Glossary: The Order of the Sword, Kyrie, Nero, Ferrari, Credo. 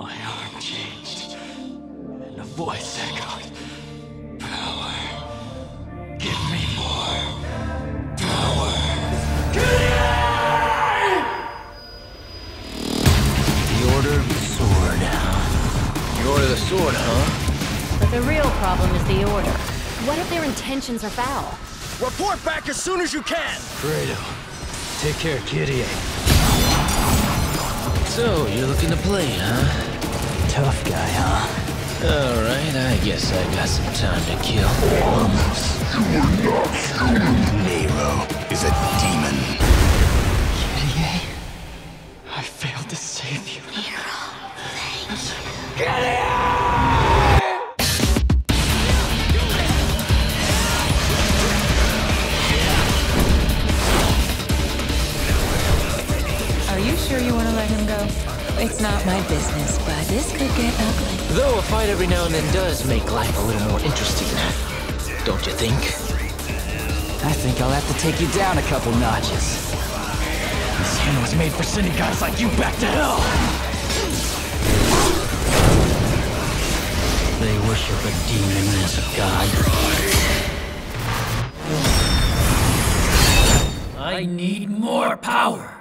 My arm changed, and a voice echoed, "Power! Give me more! Power! Kyrie!" The Order of the Sword. The Order of the Sword, huh? But the real problem is the Order. What if their intentions are foul? Report back as soon as you can! Credo, take care, Kyrie. So, you're looking to play, huh? Tough guy, huh? Alright, I guess I got some time to kill. You are not human. Nero is a demon. Kyrie, I failed to save you. Nero, thank you. Kyrie! Sure you want to let him go? It's not my business, but this could get ugly. Though a fight every now and then does make life a little more interesting, don't you think? I think I'll have to take you down a couple notches. This hand was made for sending guys like you back to hell! They worship a demon as a god. I need more power!